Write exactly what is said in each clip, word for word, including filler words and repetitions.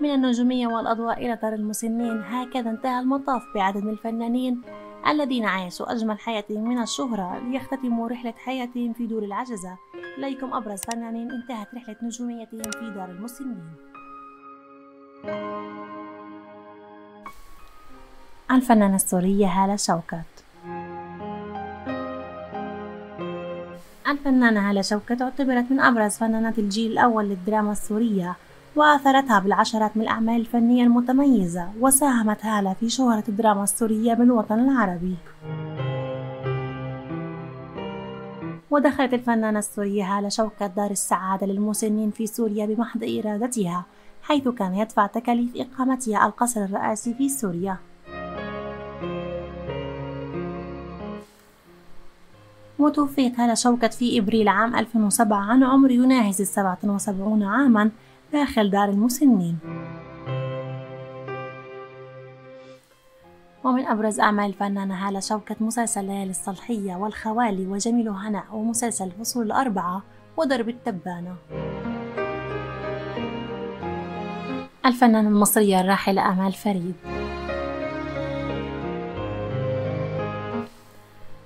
من النجومية والأضواء إلى دار المسنين. هكذا انتهى المطاف بعدد من الفنانين الذين عاشوا أجمل حياتهم من الشهرة ليختتموا رحلة حياتهم في دور العجزة. إليكم أبرز فنانين انتهت رحلة نجوميتهم في دار المسنين. الفنانة السورية هالة شوكت. الفنانة هالة شوكت اعتبرت من أبرز فنانات الجيل الأول للدراما السورية، وأثرتها بالعشرات من الأعمال الفنية المتميزة، وساهمت هالة في شهرة الدراما السورية بالوطن العربي. ودخلت الفنانة السورية هالة شوكت دار السعادة للمسنين في سوريا بمحض إرادتها، حيث كان يدفع تكاليف إقامتها القصر الرئاسي في سوريا. وتوفيت هالة شوكت في إبريل عام ألفين وسبعة عن عمر يناهز السبعة وسبعون عاما داخل دار المسنين. ومن أبرز أعمال الفنانة هالة شوكت مسلسل ليالي الصالحية، والخوالي، وجميل هنا، ومسلسل الفصول الأربعة، ودرب التبانة. الفنانة المصرية الراحلة آمال فريد.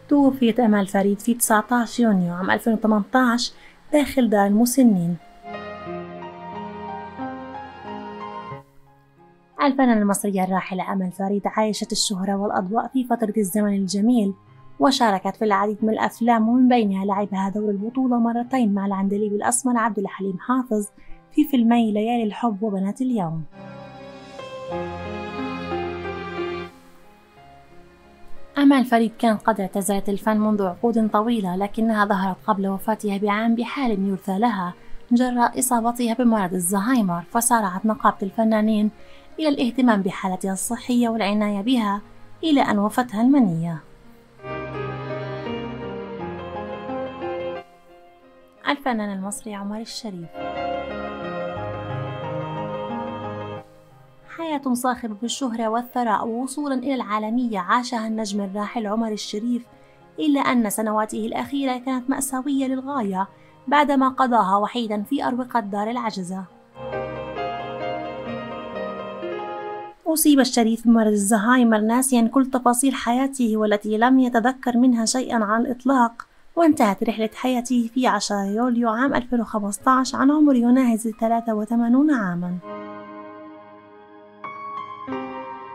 توفيت آمال فريد في تسعة عشر يونيو عام ألفين وثمانية عشر داخل دار المسنين. الفنانة المصرية الراحلة آمال فريد عايشت الشهرة والأضواء في فترة الزمن الجميل، وشاركت في العديد من الأفلام، ومن بينها لعبها دور البطولة مرتين مع العندليب الأسمر عبد الحليم حافظ في فيلمي ليالي الحب وبنات اليوم. آمال فريد كانت قد اعتزلت الفن منذ عقود طويلة، لكنها ظهرت قبل وفاتها بعام بحال يرثى لها جراء إصابتها بمرض الزهايمر، فسارعت نقابة الفنانين إلى الاهتمام بحالتها الصحية والعناية بها إلى أن وفتها المنية. الفنان المصري عمر الشريف. حياة صاخبة بالشهرة والثراء ووصولا إلى العالمية عاشها النجم الراحل عمر الشريف، إلا أن سنواته الأخيرة كانت مأساوية للغاية بعدما قضاها وحيدا في أروقة دار العجزة. أصيب الشريف بمرض الزهايمر ناسيا كل تفاصيل حياته، والتي لم يتذكر منها شيئا على الإطلاق، وانتهت رحلة حياته في عشرة يوليو عام ألفين وخمسة عشر عن عمر يناهز ثلاثة وثمانين عاما.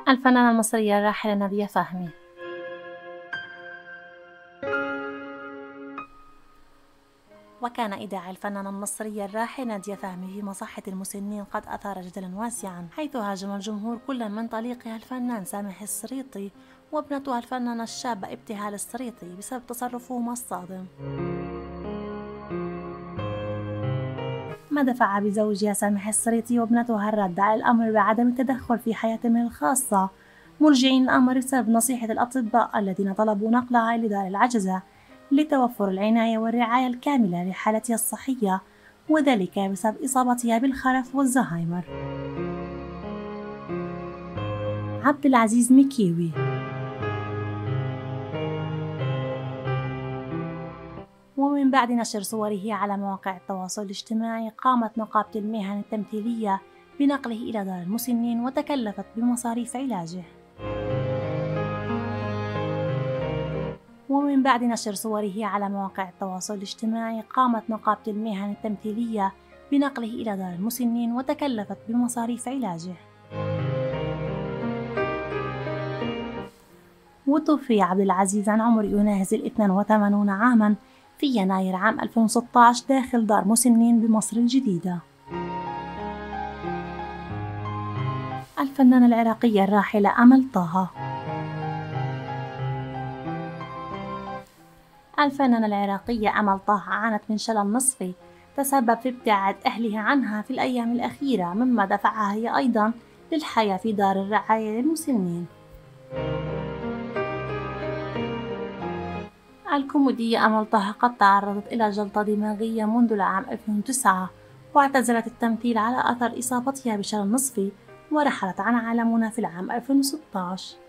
الفنانة المصرية الراحلة نادية فهمي. وكان إيداع الفنانة المصرية الراحلة نادية فهمي في مصحة المسنين قد أثار جدلا واسعا، حيث هاجم الجمهور كل من طليقها الفنان سامح السريطي وابنتها الفنانة الشابة ابتهال السريطي بسبب تصرفهما الصادم، ما دفع بزوجها سامح السريطي وابنتها الرد على الأمر بعدم التدخل في حياتهم الخاصة، مرجعين الأمر بسبب نصيحة الأطباء الذين طلبوا نقلها إلى دار العجزة لتوفر العناية والرعاية الكاملة لحالتها الصحية، وذلك بسبب إصابتها بالخرف والزهايمر. عبد العزيز ميكيوي. ومن بعد نشر صوره على مواقع التواصل الاجتماعي، قامت نقابة المهن التمثيلية بنقله إلى دار المسنين وتكلفت بمصاريف علاجه. ومن بعد نشر صوره على مواقع التواصل الاجتماعي قامت نقابة المهن التمثيلية بنقله إلى دار المسنين وتكلفت بمصاريف علاجه. وتوفي عبد العزيز عن عمر يناهز الاثنين وثمانون عاما في يناير عام ألفين وستة عشر داخل دار مسنين بمصر الجديدة. الفنانة العراقية الراحلة أمل طه. الفنانة العراقية أمل طه عانت من شلل نصفي تسبب في ابتعاد أهلها عنها في الأيام الأخيرة، مما دفعها هي أيضا للحياة في دار الرعاية للمسنين. الكوميدية أمل طه قد تعرضت إلى جلطة دماغية منذ العام ألفين وتسعة، واعتزلت التمثيل على أثر إصابتها بشلل نصفي، ورحلت عن عالمنا في العام ألفين وستة عشر.